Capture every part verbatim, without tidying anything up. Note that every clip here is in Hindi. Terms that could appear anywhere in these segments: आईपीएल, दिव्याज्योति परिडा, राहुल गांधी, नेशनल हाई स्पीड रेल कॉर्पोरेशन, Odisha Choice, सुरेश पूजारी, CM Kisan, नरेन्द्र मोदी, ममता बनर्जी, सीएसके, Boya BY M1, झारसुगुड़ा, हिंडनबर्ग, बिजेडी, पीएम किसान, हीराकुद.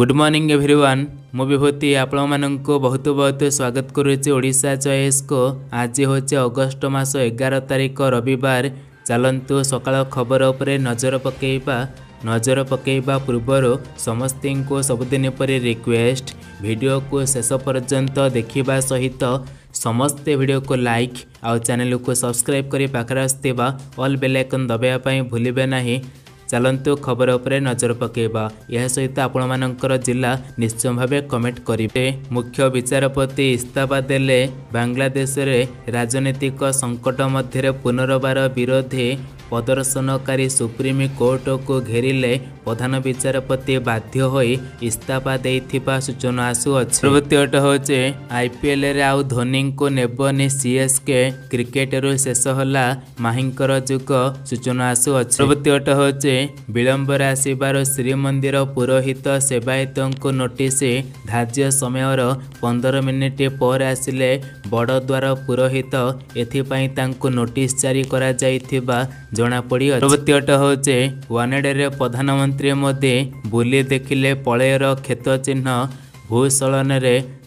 गुड मॉर्निंग एवरीवन, मु विभूति आपण मानक बहुत बहुत स्वागत करुचे ओडिशा चॉइस को। आज होचे अगस्त मास एगार तारीख रविवार। चलंतु सकाळ खबर उपरे नजर पकेइबा। नजर पकेइबा पूर्वर समस्ती को सबुदिन परे रिक्वेस्ट, वीडियो को शेष पर्यंत देखिबा सहित समस्ते वीडियो को लाइक और चैनल को सब्सक्राइब करी पाखरा आसथिबा ऑल बेल आइकन दबाया पई भूलिबे नाही। चलंतु खबर उपरे नजर पकेइबा। यह सहित आपण मानकर जिला निश्चय भावे कमेंट करेंगे। मुख्य विचारपति इस्तीफा देले। बांग्लादेश राजनीतिक संकट मध्य पुनर्वार विरोधी प्रदर्शनकारी सुप्रीम कोर्ट को घेरिले। प्रधान विचारपति बाध्य होई इस्तीफा देथिबा सूचना आसुअछि। पर्वती अट होचे आईपीएल रे आउ धोनी को नेबनी सीएसके। क्रिकेट रो शेष होला माहिंकर जुग सूचना आसुअछि। पर्वती अट होचे विलंबर आसीबार श्रीमंदिर पुरोहित सेवायत को नोटिस। धार्य समयर पंदर मिनिट पर आसिले बड़द्वार पुरोहित, एथिपाई तांको नोटिस जारी करा जाइथिबा जोना पड़ी। पर्वतीयट होचे वानेडे प्रधानमंत्री मोदी बुली देखिले पलयर क्षेत चिन्ह। भूशोलन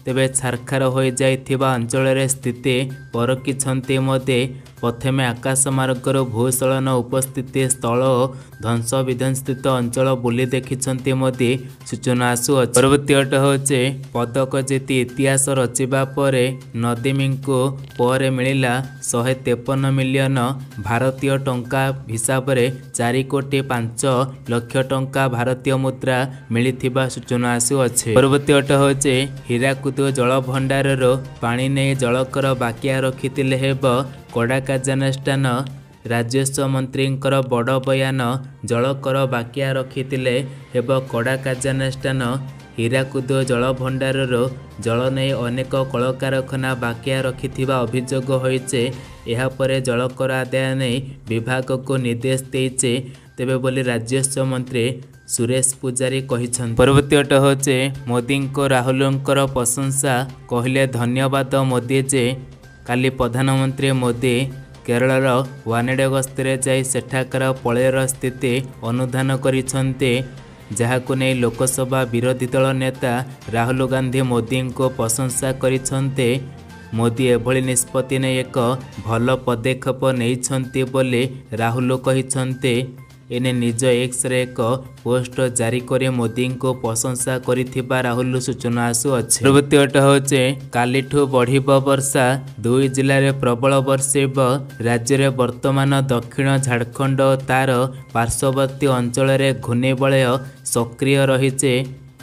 तेबे छारखार हो जाइथिबा अंचल स्थिति परखिछन्ति मोदी। प्रथमे आकाश मार्गर भूशोलन उपस्थिति स्थल ध्वंस विध्वंस स्थित अंचल बुली देखिछन्ति मोदी सूचना आसुअछि। पर्वतीयट होचे पदक जीति इतिहास रचिबा परे नदीम को पर मिलिला शहे तेपन मिलियन भारतीय टंका हिसाब रे चार कोटी पांच लक्ष टंका भारतीय मुद्रा मिलिथिबा सूचना आसुअछि। पर्वतीयट होचे हीराकुद जल भंडार पानी नहीं जलकर बाकिया रखी हेब। कड़ा कार्यानुष्ठान राजस्व मंत्री बड़ बयान। जलकर बाकिया रखी हेब कड़ा कार्यानुष्ठान। हीराकुद जल भंडार जल नहीं अनेक कलकारखाना बाकिया रखि अभियोग होइचे। यापर जलकर आदाय नहीं विभाग को निर्देश देइचे तेबे बोली राजस्व मंत्री सुरेश पूजारी कहिसन। पर्वतीयट होचे मोदी को राहुल प्रशंसा। कहले धन्यवाद मोदी जे काली प्रधानमंत्री मोदी केरल वानेडे गस्तर जाई सेठाकर पलयर स्थिति अनुधान करिसन्ते। जहाको नै लोकसभा विरोधी दल नेता राहुल गांधी मोदी को प्रशंसा करिसन्ते। मोदी एभली निष्पत्ति नै एक भल पदक्षेप नैछन्ते बोले राहुल कहिसन्ते। एने निज एक्स रे एक पोस्ट जारी करे मोदी को प्रशंसा करिथिबा राहुल सूचना आसुअछि। पर्वतीयट होचे कालीठू बढ़िब वर्षा। दुई जिले में प्रबल वर्षेब। राज्य बर्तमान दक्षिण झारखंड तार पार्श्ववर्ती अंचल घूर्णिबलय सक्रिय रहीचे।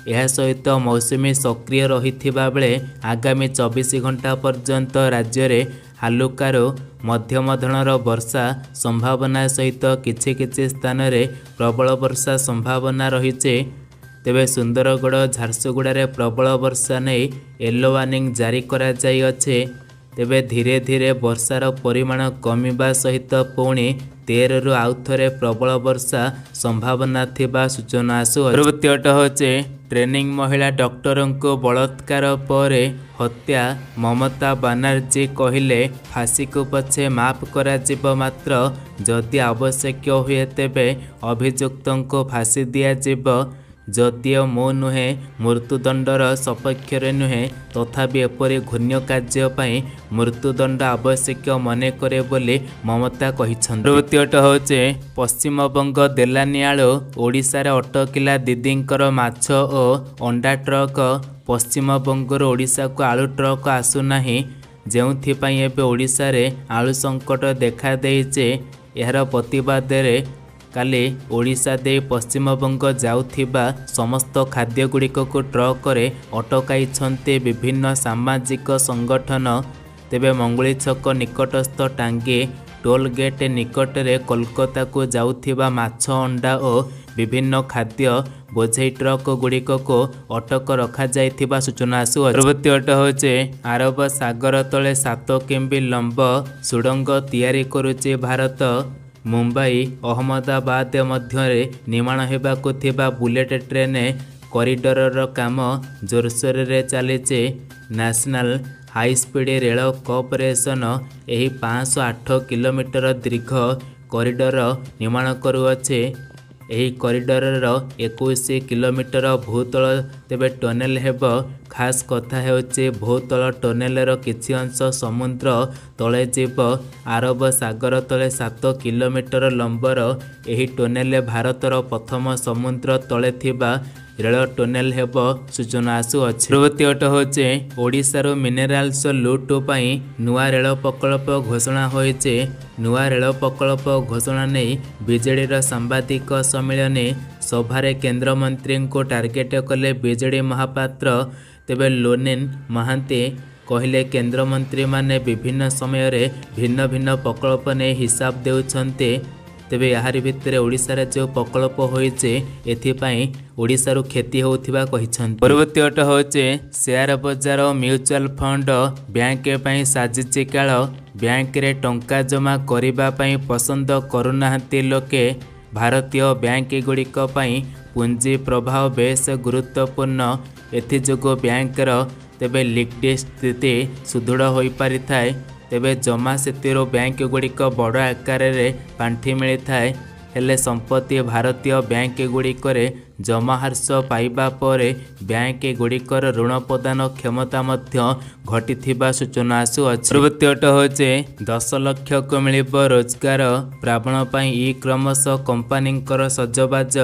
यह सहित मौसुमी सक्रिय रहीथिबा बेले आगामी चौबीस घंटा पर्यंत राज्य रे हालुकारु मध्यम धरणर वर्षा संभावना सहित किछि किछि स्थान रे प्रबल वर्षा संभावना रहीचे। तेबे सुंदरगढ़ झारसुगुड़ा रे प्रबल वर्षा नै येलो वार्निंग जारी करा जाय अछि। तेबे धीरे धीरे वर्षार परिमाण कमिबा सहित पुणी तेरह रु आउ थे प्रबल वर्षा संभावना थिबा सूचना आसुअछि। पर्वतीयट होचे ट्रेनिंग महिला डॉक्टर को बलात्कार परे हत्या। ममता बनर्जी कहिले फांसी को पछे माफ करा जिबो मात्र जदि आवश्यक हुए तेबे अभियुक्त को फांसी दिया जिबो। जदियो मो नुहे मृत्युदंडर सपक्ष नुहे तथापि एपरि घृण्य कार्य पई मृत्युदंड आवश्यक मने करे बोली ममता कहिसन। तृतीयट होचे पश्चिमबंग देलानियालो ओडिशार अटकिला दीदींकर माछ ओ अंडा ट्रक। पश्चिमबंगर ओडिशा को आलू ट्रक आसुना जोपाई एवं ओडिशा रे आलू संकट देखा देइचे। यार प्रतिवाद रे काले ओडिशा दे पश्चिमबंग जाउथिबा समस्त खाद्य गुड़िक को ट्रक रे अटकाई छन्ते विभिन्न सामाजिक संगठन। तेबे मंगुली छक निकटस्थ टांगे टोल गेट निकट रे कोलकाता को जाउथिबा माछ अंडा ओ विभिन्न खाद्य बोझे ट्रक गुड़िक को अटक रखा जाइथिबा सूचना आसुअछि। पर्वतीयट होचे आरब सागर तले सात किमी लंब सुड़ंग तैयारी करुचे भारत। मुंबई अहमदाबाद मध्यरे निर्माण हेबाकु थिबा बुलेट ट्रेन कॉरिडोर रो काम जोरसोर रे चलीचे। नेशनल हाई स्पीड रेल कॉर्पोरेशन एही पाँच सौ आठ किलोमीटर दीर्घ कॉरिडोर निर्माण करुअछे। ଏହି କରିଡରର ଏକୋଇଶ କିଲୋମିଟର ଭୂତଳ ତେବେ ଟନେଲ ହେବ। ଖାସ୍ କଥା ହେଉଛି ଭୂତଳ ଟନେଲର କିଛି ଅଂଶ ସମୁଦ୍ର ତଳେ ଯିବ। ଆରବ ସାଗର ତଳେ ସାତ କିଲୋମିଟର ଲମ୍ବର ଏହି ଟନେଲ ଭାରତର ପ୍ରଥମ ସମୁଦ୍ର ତଳେ ଥିବା ରେଳ ଟନେଲ ହେବ ସୂଚନା ଆସୁଅଛି। ପରବର୍ତ୍ତୀ ଅଟ ହେଉଛି ଓଡ଼ିଶାରୁ ମିନେରାଲ୍ସ ଲୁଟ୍ ପାଇଁ ନୂଆ ରେଳ ପ୍ରକଳ୍ପ ଘୋଷଣା ହୋଇଛି। ନୂଆ ରେଳ ପ୍ରକଳ୍ପ ଘୋଷଣା ନେଇ ବିଜେଡ଼ିର ସାମ୍ବାଦିକ ସମ୍ମିଳନୀ ସଭାରେ କେନ୍ଦ୍ରମନ୍ତ୍ରୀଙ୍କୁ ଟାର୍ଗେଟ୍ କଲେ ବିଜେଡ଼ି ମହାପାତ୍ର। ତେବେ ଲୋନିନ୍ ମହାନ୍ତି କହିଲେ କେନ୍ଦ୍ରମନ୍ତ୍ରୀମାନେ ବିଭିନ୍ନ ସମୟରେ ଭିନ୍ନ ଭିନ୍ନ ପ୍ରକଳ୍ପ ନେଇ ହିସାବ ଦେଉଛନ୍ତି। ତେବେ ଏହାରି ଭିତରେ ଓଡ଼ିଶାରେ ଯେଉଁ ପ୍ରକଳ୍ପ ହୋଇଛି ଏଥିପାଇଁ ଓଡ଼ିଶାରୁ କ୍ଷତି ହେଉଥିବା କହିଛନ୍ତି। ପରବର୍ତ୍ତୀ ଅଟ ହେଉଛି ସେୟାର ବଜାର ଓ ମ୍ୟୁଚୁଆଲ ଫଣ୍ଡ ବ୍ୟାଙ୍କ ପାଇଁ ସାଜିଛି କାଳ। ବ୍ୟାଙ୍କରେ ଟଙ୍କା ଜମା କରିବା ପାଇଁ ପସନ୍ଦ କରୁନାହାନ୍ତି ଲୋକେ। ଭାରତୀୟ ବ୍ୟାଙ୍କଗୁଡ଼ିକ ପାଇଁ ପୁଞ୍ଜି ପ୍ରବାହ ବେଶ ଗୁରୁତ୍ୱପୂର୍ଣ୍ଣ। ଏଥିଯୋଗୁଁ ବ୍ୟାଙ୍କର ତେବେ ଲିକ୍ଡି ସ୍ଥିତି ସୁଦୃଢ଼ ହୋଇପାରିଥାଏ। ତେବେ ଜମା ସେଥିରୁ ବ୍ୟାଙ୍କଗୁଡ଼ିକ ବଡ଼ ଆକାରରେ ପାଣ୍ଠି ମିଳିଥାଏ। ହେଲେ ସମ୍ପତ୍ତି ଭାରତୀୟ ବ୍ୟାଙ୍କଗୁଡ଼ିକରେ ଜମା ହ୍ରାସ ପାଇବା ପରେ ବ୍ୟାଙ୍କଗୁଡ଼ିକର ଋଣ ପ୍ରଦାନ କ୍ଷମତା ମଧ୍ୟ ଘଟିଥିବା ସୂଚନା ଆସୁଅଛି। ପରବର୍ତ୍ତୀ ଅଟ ହେଉଛି ଦଶ ଲକ୍ଷକୁ ମିଳିବ ରୋଜଗାର। ପ୍ରାବଣ ପାଇଁ ଇ କମର୍ସ କମ୍ପାନୀଙ୍କର ସଜବାଜ।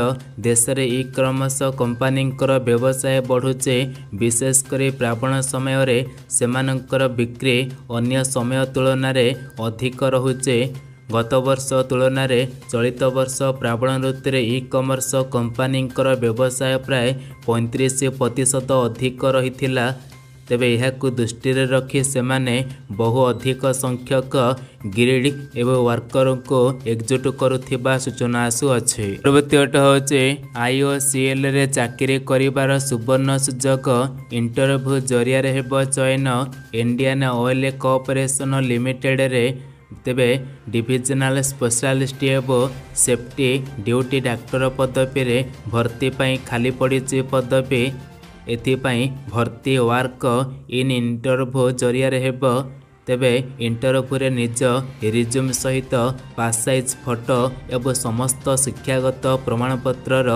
ଦେଶରେ ଇ କମର୍ସ କମ୍ପାନୀଙ୍କର ବ୍ୟବସାୟ ବଢ଼ୁଛି। ବିଶେଷ କରି ପ୍ରାବଣ ସମୟରେ ସେମାନଙ୍କର ବିକ୍ରି ଅନ୍ୟ ସମୟ ତୁଳନାରେ ଅଧିକ ରହୁଛି। ଗତ ବର୍ଷ ତୁଳନାରେ ଚଳିତ ବର୍ଷ ପ୍ରାବଣ ଋତୁରେ ଇ କମର୍ସ କମ୍ପାନୀଙ୍କର ବ୍ୟବସାୟ ପ୍ରାୟ ପଇଁତିରିଶ ପ୍ରତିଶତ ଅଧିକ ରହିଥିଲା। ତେବେ ଏହାକୁ ଦୃଷ୍ଟିରେ ରଖି ସେମାନେ ବହୁ ଅଧିକ ସଂଖ୍ୟକ ଗ୍ରିଡ୍ ଏବଂ ୱାର୍କରଙ୍କୁ ଏକଜୁଟ କରୁଥିବା ସୂଚନା ଆସୁଅଛି। ପରବର୍ତ୍ତୀ ଅଟ ହେଉଛି ଆଇଓସିଏଲ୍ରେ ଚାକିରି କରିବାର ସୁବର୍ଣ୍ଣ ସୁଯୋଗ। ଇଣ୍ଟରଭ୍ୟୁ ଜରିଆରେ ହେବ ଚୟନ। ଇଣ୍ଡିଆନ୍ ଅଏଲ୍ କର୍ପୋରେସନ୍ ଲିମିଟେଡ଼ରେ ତେବେ ଡିଭିଜନାଲ ସ୍ପେଶାଲିଷ୍ଟ ଏବଂ ସେଫ୍ଟି ଡ୍ୟୁଟି ଡାକ୍ତର ପଦବୀରେ ଭର୍ତ୍ତି ପାଇଁ ଖାଲି ପଡ଼ିଛି ପଦବୀ। ଏଥିପାଇଁ ଭର୍ତ୍ତି ୱାର୍କ ଇନ୍ ଇଣ୍ଟରଭ୍ୟୁ ଜରିଆରେ ହେବ। ତେବେ ଇଣ୍ଟରଭ୍ୟୁରେ ନିଜ ରିଜ୍ୟୁମ୍ ସହିତ ପାସ୍ ସାଇଜ୍ ଫଟୋ ଏବଂ ସମସ୍ତ ଶିକ୍ଷାଗତ ପ୍ରମାଣପତ୍ରର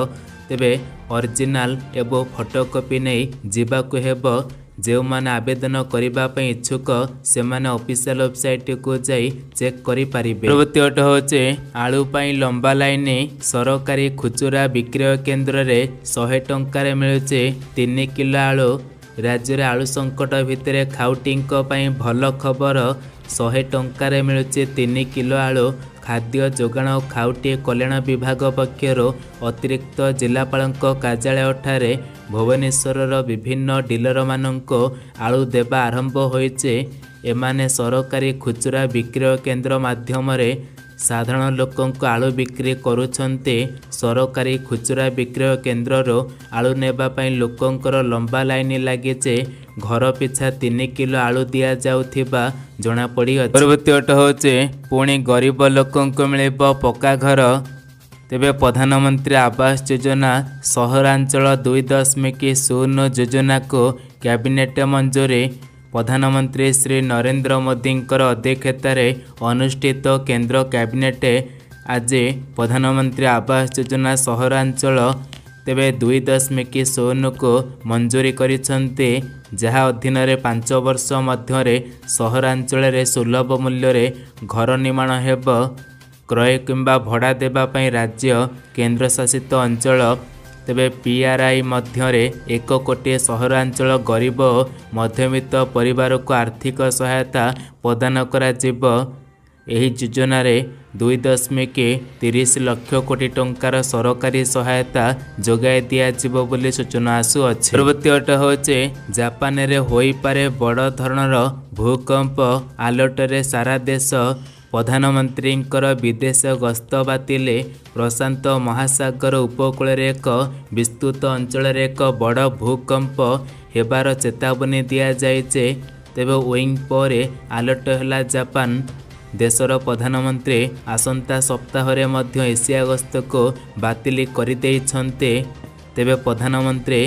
ତେବେ ଅରିଜିନାଲ ଏବଂ ଫଟୋକପି ନେଇ ଯିବାକୁ ହେବ। ଯେଉଁମାନେ ଆବେଦନ କରିବା ପାଇଁ ଇଚ୍ଛୁକ ସେମାନେ ଅଫିସିଆଲ ୱେବସାଇଟ୍କୁ ଯାଇ ଚେକ୍ କରିପାରିବେ। ପରବର୍ତ୍ତୀ ଅଟ ହେଉଛି ଆଳୁ ପାଇଁ ଲମ୍ବା ଲାଇନ୍। ସରକାରୀ ଖୁଚୁରା ବିକ୍ରୟ କେନ୍ଦ୍ରରେ ଶହେ ଟଙ୍କାରେ ମିଳୁଛି ତିନି କିଲୋ ଆଳୁ। ରାଜ୍ୟରେ ଆଳୁ ସଙ୍କଟ ଭିତରେ ଖାଉଟିଙ୍କ ପାଇଁ ଭଲ ଖବର। ଶହେ ଟଙ୍କାରେ ମିଳୁଛି ତିନି କିଲୋ ଆଳୁ। ଖାଦ୍ୟ ଯୋଗାଣ ଓ ଖାଉଟି କଲ୍ୟାଣ ବିଭାଗ ପକ୍ଷରୁ ଅତିରିକ୍ତ ଜିଲ୍ଲାପାଳଙ୍କ କାର୍ଯ୍ୟାଳୟଠାରେ ଭୁବନେଶ୍ୱରର ବିଭିନ୍ନ ଡିଲରମାନଙ୍କୁ ଆଳୁ ଦେବା ଆରମ୍ଭ ହୋଇଛି। ଏମାନେ ସରକାରୀ ଖୁଚୁରା ବିକ୍ରୟ କେନ୍ଦ୍ର ମାଧ୍ୟମରେ ସାଧାରଣ ଲୋକଙ୍କ ଆଳୁ ବିକ୍ରି କରୁଛନ୍ତି। ସରକାରୀ ଖୁଚୁରା ବିକ୍ରୟ କେନ୍ଦ୍ରରୁ ଆଳୁ ନେବା ପାଇଁ ଲୋକଙ୍କର ଲମ୍ବା ଲାଇନ୍ ଲାଗିଛି। ଘର ପିଛା ତିନି କିଲୋ ଆଳୁ ଦିଆଯାଉଥିବା ଜଣାପଡ଼ିଅଛି। ପରବର୍ତ୍ତୀ ଅଟ ହେଉଛି ପୁଣି ଗରିବ ଲୋକଙ୍କୁ ମିଳିବ ପକ୍କା ଘର। ତେବେ ପ୍ରଧାନମନ୍ତ୍ରୀ ଆବାସ ଯୋଜନା ସହରାଞ୍ଚଳ ଦୁଇ ଦଶମିକ ଶୂନ ଯୋଜନାକୁ କ୍ୟାବିନେଟ୍ ମଞ୍ଜୁରୀ। ପ୍ରଧାନମନ୍ତ୍ରୀ ଶ୍ରୀ ନରେନ୍ଦ୍ର ମୋଦିଙ୍କର ଅଧ୍ୟକ୍ଷତାରେ ଅନୁଷ୍ଠିତ କେନ୍ଦ୍ର କ୍ୟାବିନେଟ୍ ଆଜି ପ୍ରଧାନମନ୍ତ୍ରୀ ଆବାସ ଯୋଜନା ସହରାଞ୍ଚଳ ତେବେ ଦୁଇ ଦଶମିକ ଶୂନକୁ ମଞ୍ଜୁରୀ କରିଛନ୍ତି, ଯାହା ଅଧୀନରେ ପାଞ୍ଚ ବର୍ଷ ମଧ୍ୟରେ ସହରାଞ୍ଚଳରେ ସୁଲଭ ମୂଲ୍ୟରେ ଘର ନିର୍ମାଣ ହେବ। କ୍ରୟ କିମ୍ବା ଭଡ଼ା ଦେବା ପାଇଁ ରାଜ୍ୟ କେନ୍ଦ୍ରଶାସିତ ଅଞ୍ଚଳ ତେବେ ପିଆର୍ଆଇ ମଧ୍ୟରେ ଏକ କୋଟି ସହରାଞ୍ଚଳ ଗରିବ ଓ ମଧ୍ୟବିତ୍ତ ପରିବାରକୁ ଆର୍ଥିକ ସହାୟତା ପ୍ରଦାନ କରାଯିବ। ଏହି ଯୋଜନାରେ ଦୁଇ ଦଶମିକ ତିରିଶ ଲକ୍ଷ କୋଟି ଟଙ୍କାର ସରକାରୀ ସହାୟତା ଯୋଗାଇ ଦିଆଯିବ ବୋଲି ସୂଚନା ଆସୁଅଛି। ପରବର୍ତ୍ତୀ ଅଟ ହେଉଛି ଜାପାନରେ ହୋଇପାରେ ବଡ଼ ଧରଣର ଭୂକମ୍ପ। ଆଲର୍ଟରେ ସାରା ଦେଶ। ପ୍ରଧାନମନ୍ତ୍ରୀଙ୍କର ବିଦେଶ ଗସ୍ତ ବାତିଲ। ପ୍ରଶାନ୍ତ ମହାସାଗର ଉପକୂଳରେ ଏକ ବିସ୍ତୃତ ଅଞ୍ଚଳରେ ଏକ ବଡ଼ ଭୂକମ୍ପ ହେବାର ଚେତାବନୀ ଦିଆଯାଇଛି। ତେବେ ୱିଙ୍ଗ୍ ପରେ ଆଲର୍ଟ ହେଲା ଜାପାନ। ଦେଶର ପ୍ରଧାନମନ୍ତ୍ରୀ ଆସନ୍ତା ସପ୍ତାହରେ ମଧ୍ୟ ଏସିଆ ଗସ୍ତକୁ ବାତିଲ କରିଦେଇଛନ୍ତି। ତେବେ ପ୍ରଧାନମନ୍ତ୍ରୀ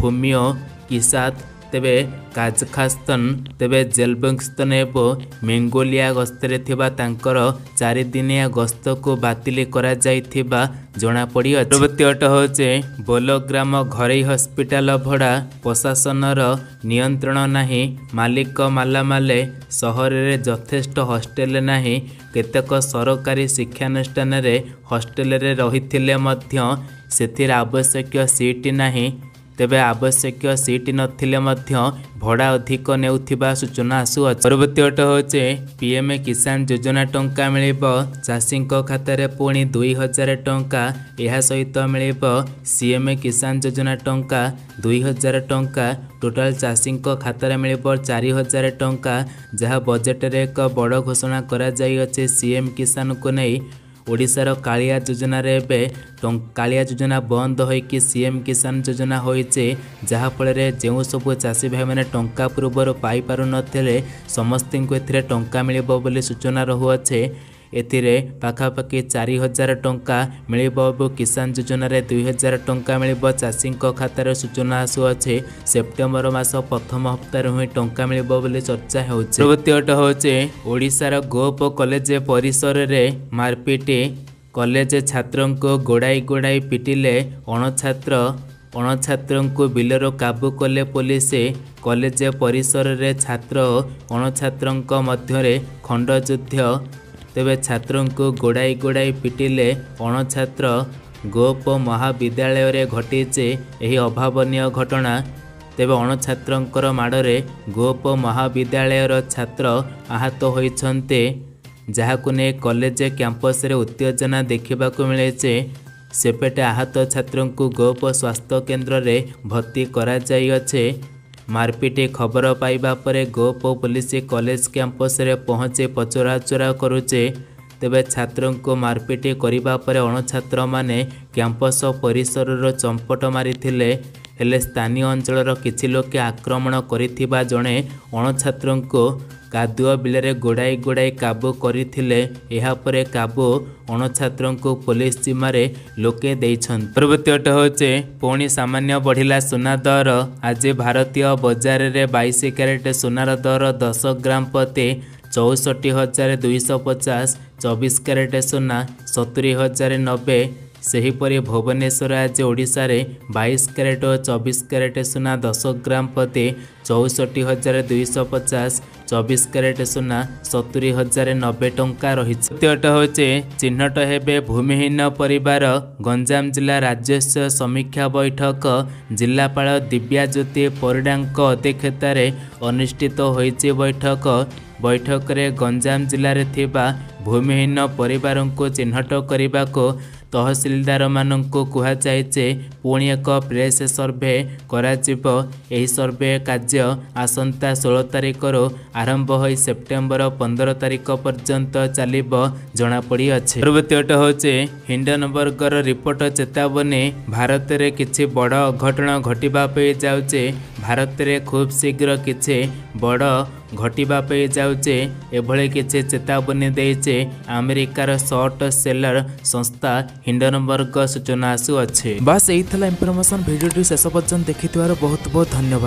ଫୁମିଓ କିସାତ तेबे काजखास्तन तेबे जेलबेंगस्तन एवं मंगोलिया गस्तर तांकर चारि दिनिया गस्त को बातिल करा जायथिबा जना पड़ी अछि। परवर्ती अट होचे बोलोग्राम घरै हॉस्पिटल भड़ा प्रशासनर नियंत्रण नाही, मालिक मालामाले शहर रे जथेष्ट हॉस्टेल नाही, केतक सरकारी शिक्षानुष्ठान रे हॉस्टेल रे रहिथिले मध्य सेथिर आवश्यक सीट नाही। तेबे आवश्यक सीट नथिले मध्य भड़ा अधिक नेउथिबा सूचना आसुअ। परवर्ती अट होचे पीएम किसान योजना टंका मिलिबो चासिंको खातारे पुणी दुई हजार टंका, यह सहित मिलिबो सीएम किसान योजना टंका दुई हजार टंका, टोटाल चासिंको खातारे मिलिबो चारि हजार टंका, जहा बजेट रे एक बड़ घोषणा करा जाई अछि। सीएम किसान को नै ओडिशार कालिया योजना रे बे कालिया योजना बंद होइकि सीएम किसान योजना होइचे, जहाँफल जो सब चाषी भाई मैंने टंका पूर्वर पाई पारु नथिले समस्ती को एथिरे टंका मिलिबो बोली सूचना रहुआछे। एथिरे पाखापाखि चारि हजार टंका मिलिबो, किसान योजना रे दुई हजार टंका मिलिबो चाषीको खातार सूचना आसुआछे। सेप्टेम्बर मास प्रथम हफ्तार हुई टंका मिलिबो बोली चर्चा होउछे। परवर्ती अट होचे ओडिशार गोप कॉलेज परिसर रे मारपीट, कॉलेज छात्रों को गोड़ाई गोड़ाई पिटिले अणछात्र, अणछात्रों को बिलरो काबू कले पुलिस। कॉलेज परिसर रे छात्र अणछात्रों मध्य खंडयुद्ध, तेबे छात्रों को गोड़ाई गोड़ाई पिटिले अणछात्र। गोप महाविद्यालय रे घटीचे एही अभावनीय घटना, तेबे अणछात्रों माड़े गोप महाविद्यालय रो छात्र आहत होइछन्ते, जाहाकु ने कॉलेज कैंपस रे उत्तेजना देखा मिलेचे। सेपेटे आहत छात्रों को गोप स्वास्थ्य केन्द्र रे भर्ती करा जाय अछि। मारपीट खबर पाइबा परे गोप पुलिस कॉलेज कैंपस रे पहुंचे पचराचरा करुचे। तेबे छात्रों को मारपीट करिबा परे अणछात्र माने कैंपस परिसर रो चंपट मारिथिले, हेले स्थानीय अंचलर किछि लोके आक्रमण करिथिबा जणे अणछात्रों को कादुआ बिलरे गोड़ाई गोड़ाई काबू करिथिले। एहा परे काबू अणछात्रों को पुलिस जिम्मे लोके दैछन्। परवर्ती अट होचे पुणी सामान्य बढ़िला सोना दर। आज भारतीय बजार रे बाईस क्यारेट सोनार दर दस ग्राम प्रति चौसठी हजार दुईश पचास, चौबीस क्यारेट सोना सतुरी हजार नब्बे। सेहीपरि भुवनेश्वर आज ओडिशा रे बाईस क्यारेट और चौबीस क्यारेट सोना दस ग्राम प्रति चौसठी हजार दुईश पचास, चौबीस क्यारेट सोना सतुरी हजार नब्बे टंका रही। होचे चिन्हट हेबे भूमिहीन परिवार। गंजाम जिला राजस्व समीक्षा बैठक जिलापाल दिव्याज्योति परिडांक अध्यक्षतार अनुष्ठित होइचे। बैठक बैठक रे गंजाम जिले रे थिबा भूमिहीन परिवार को चिन्हट करने को तहसीलदार माननकु कुहा जायचे। पुणी एक प्रेस सर्भे कराजिबो। एही सर्भे कार्य आसंता षोलो तारिखरो आरंभ होई सेप्टेम्बर पंद्रह तारिख पर्यंत चलिबो जना पड़ी अछि। परवर्ती अट होचे हिंडनबर्गर रिपोर्ट चेतावनी। भारत रे किछि बड़ अघटन घटिबा पई जाउचे। भारत रे खूब शीघ्र किछि बड़ घटिबा पे जाउचे एभळे किछि चेतावनी देइचे अमेरिकार शॉर्ट सेलर संस्था हिंडनबर्ग सूचना आसुअ। बास एही थला इनफॉरमेशन। भिडियोटी शेष पर्यंत देखिथिबार बहुत बहुत धन्यवाद।